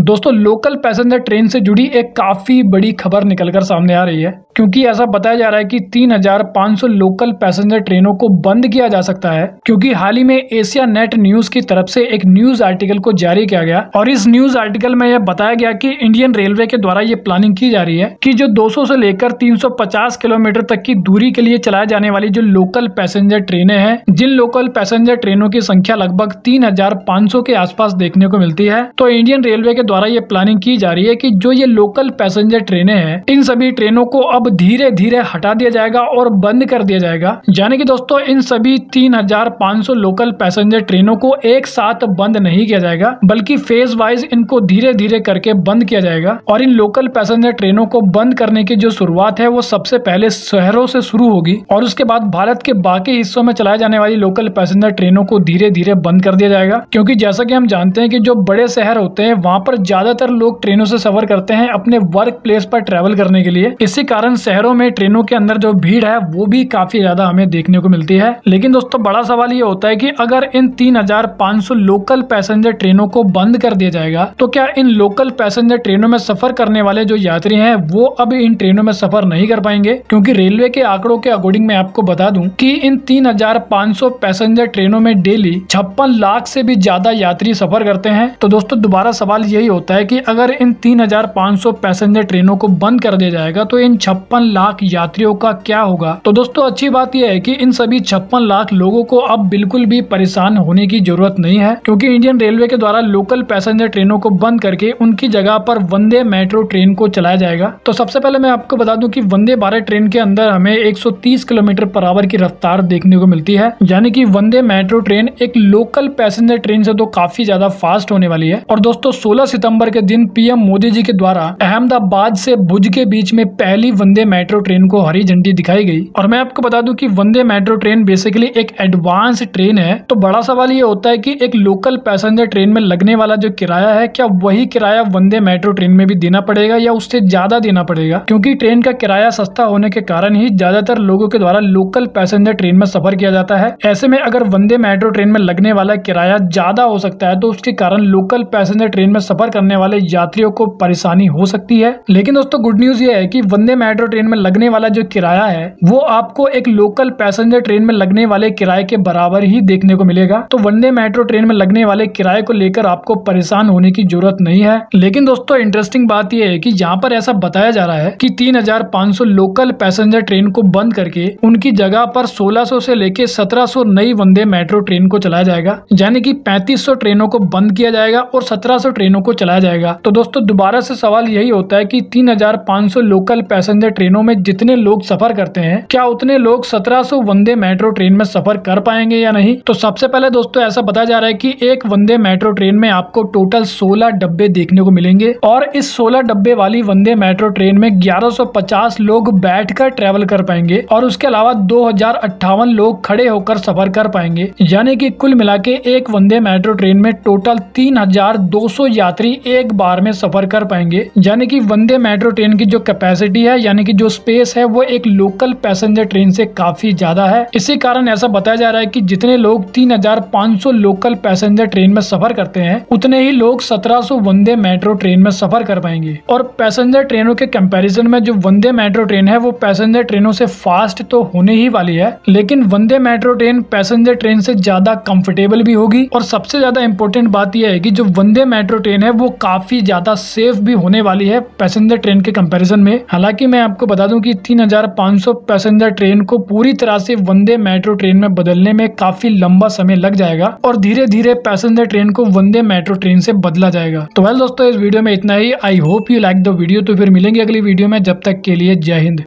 दोस्तों local passenger train से जुड़ी एक काफ़ी बड़ी खबर निकलकर सामने आ रही है, क्योंकि ऐसा बताया जा रहा है कि 3,500 लोकल पैसेंजर ट्रेनों को बंद किया जा सकता है, क्योंकि हाल ही में एशिया नेट न्यूज़ की तरफ से एक न्यूज़ आर्टिकल को जारी किया गया और इस न्यूज़ आर्टिकल में यह बताया गया कि इंडियन रेलवे के द्वारा ये प्लानिंग की जा रही है कि जो 200 से लेकर 350 किलोमीटर तक की दूरी के लिए चलाए जाने वाली जो लोकल पैसेंजर ट्रेनें हैं, जिन लोकल पैसेंजर ट्रेनों की संख्या लगभग 3,500 के आसपास देखने को मिलती है, तो इंडियन रेलवे के द्वारा ये प्लानिंग की जा रही है कि जो ये लोकल पैसेंजर ट्रेनें हैं, इन सभी ट्रेनों को अब धीरे धीरे हटा दिया जाएगा और बंद कर दिया जाएगा। यानी कि दोस्तों इन सभी 3,500 लोकल पैसेंजर ट्रेनों को एक साथ बंद नहीं किया जाएगा, बल्कि फेज वाइज इनको धीरे धीरे करके बंद किया जाएगा। और इन लोकल पैसेंजर ट्रेनों को बंद करने की जो शुरुआत है वो सबसे पहले शहरों से शुरू होगी और उसके बाद भारत के बाकी हिस्सों में चलाए जाने वाली लोकल पैसेंजर ट्रेनों को धीरे धीरे बंद कर दिया जाएगा, क्योंकि जैसा कि हम जानते हैं कि जो बड़े शहर होते हैं वहाँ पर ज्यादातर लोग ट्रेनों से सफर करते हैं अपने वर्क प्लेस पर ट्रेवल करने के लिए। इसी कारण शहरों में ट्रेनों के अंदर जो भीड़ है वो भी काफी ज्यादा हमें देखने को मिलती है। लेकिन दोस्तों बड़ा सवाल ये होता है कि अगर इन 3,500 लोकल पैसेंजर ट्रेनों को बंद कर दिया जाएगा तो क्या इन लोकल पैसेंजर ट्रेनों में सफर करने वाले जो यात्री हैं वो अब इन ट्रेनों में सफर नहीं कर पाएंगे? क्योंकि रेलवे के आंकड़ों के अकॉर्डिंग मैं आपको बता दूं कि इन 3,500 पैसेंजर ट्रेनों में डेली 56 लाख से भी ज्यादा यात्री सफर करते हैं। तो दोस्तों दोबारा सवाल यही होता है कि अगर इन 3,500 पैसेंजर ट्रेनों को बंद कर दिया जाएगा तो इन 56 लाख यात्रियों का क्या होगा? तो दोस्तों अच्छी बात यह है कि इन सभी 56 लाख लोगों को अब बिल्कुल भी परेशान होने की जरूरत नहीं है, क्योंकि इंडियन रेलवे के द्वारा लोकल पैसेंजर ट्रेनों को बंद करके उनकी जगह पर वंदे मेट्रो ट्रेन को चलाया जाएगा। तो सबसे पहले मैं आपको बता दूं कि वंदे भारत ट्रेन के अंदर हमें 130 किलोमीटर पर आवर की रफ्तार देखने को मिलती है, यानी कि वंदे मेट्रो ट्रेन एक लोकल पैसेंजर ट्रेन से तो काफी ज्यादा फास्ट होने वाली है। और दोस्तों 16 सितंबर के दिन पीएम मोदी जी के द्वारा अहमदाबाद से भुज के बीच में पहली वंदे मेट्रो ट्रेन को हरी झंडी दिखाई गई। और मैं आपको बता दूं कि वंदे मेट्रो ट्रेन बेसिकली एक एडवांस ट्रेन है। तो बड़ा सवाल ये होता है कि एक लोकल पैसेंजर ट्रेन में लगने वाला जो किराया है, क्या वही किराया वंदे मेट्रो ट्रेन में भी देना पड़ेगा या उससे ज्यादा देना पड़ेगा? क्योंकि ट्रेन का किराया सस्ता होने के कारण ही ज्यादातर लोगों के द्वारा लोकल पैसेंजर ट्रेन में सफर किया जाता है। ऐसे में अगर वंदे मेट्रो ट्रेन में लगने वाला किराया ज्यादा हो सकता है तो उसके कारण लोकल पैसेंजर ट्रेन में सफर करने वाले यात्रियों को परेशानी हो सकती है। लेकिन दोस्तों गुड न्यूज ये है कि वंदे मेट्रो ट्रेन में लगने वाला जो किराया है वो आपको एक लोकल पैसेंजर ट्रेन में लगने वाले किराए के बराबर ही देखने को मिलेगा। तो वंदे मेट्रो ट्रेन में लगने वाले किराए को लेकर आपको परेशान होने की जरूरत नहीं है। लेकिन दोस्तों इंटरेस्टिंग बात यह है कि यहाँ पर ऐसा बताया जा रहा है कि 3,500 लोकल पैसेंजर ट्रेन को बंद करके उनकी जगह पर 1,600 से लेके 1,700 नई वंदे मेट्रो ट्रेन को चलाया जाएगा, यानी कि 3,500 ट्रेनों को बंद किया जाएगा और 1,700 ट्रेनों को चलाया जाएगा। तो दोस्तों दोबारा से सवाल यही होता है कि 3,500 लोकल पैसेंजर ट्रेनों में जितने लोग सफर करते हैं, क्या उतने लोग 1,700 वंदे मेट्रो ट्रेन में सफर कर पाएंगे या नहीं? तो सबसे पहले दोस्तों ऐसा बताया जा रहा है कि एक वंदे मेट्रो ट्रेन में आपको टोटल 16 डब्बे देखने को मिलेंगे और इस 16 डब्बे वाली वंदे मेट्रो ट्रेन में 1150 लोग बैठकर ट्रेवल कर पाएंगे और उसके अलावा 2,058 लोग खड़े होकर सफर कर पाएंगे। यानी कि कुल मिला के एक वंदे मेट्रो ट्रेन में टोटल 3,200 यात्री एक बार में सफर कर पाएंगे। यानी कि वंदे मेट्रो ट्रेन की जो कैपेसिटी है, यानी कि जो स्पेस है, वो एक लोकल पैसेंजर ट्रेन से काफी ज्यादा है। इसी कारण ऐसा बताया जा रहा है कि जितने लोग 3,500 लोकल पैसेंजर ट्रेन में सफर करते हैं उतने ही लोग 1,700 वंदे मेट्रो ट्रेन में सफर कर पाएंगे। और पैसेंजर ट्रेनों के कंपैरिजन में जो वंदे मेट्रो ट्रेन है वो पैसेंजर ट्रेनों से फास्ट तो होने ही वाली है, लेकिन Vande metro train passenger train से ज्यादा कंफर्टेबल भी होगी। और सबसे ज्यादा इम्पोर्टेंट बात यह है कि जो वंदे मेट्रो ट्रेन है वो काफी ज्यादा सेफ भी होने वाली है पैसेंजर ट्रेन के कंपैरिजन में। हालांकि मैं आपको बता दूं कि 3,500 पैसेंजर ट्रेन को पूरी तरह से वंदे मेट्रो ट्रेन में बदलने में काफी लंबा समय लग जाएगा और धीरे धीरे पैसेंजर ट्रेन को वंदे मेट्रो ट्रेन से बदला जाएगा। तो वेल दोस्तों इस वीडियो में इतना ही। I hope you like the video. तो फिर मिलेंगे अगली वीडियो में, जब तक के लिए जय हिंद।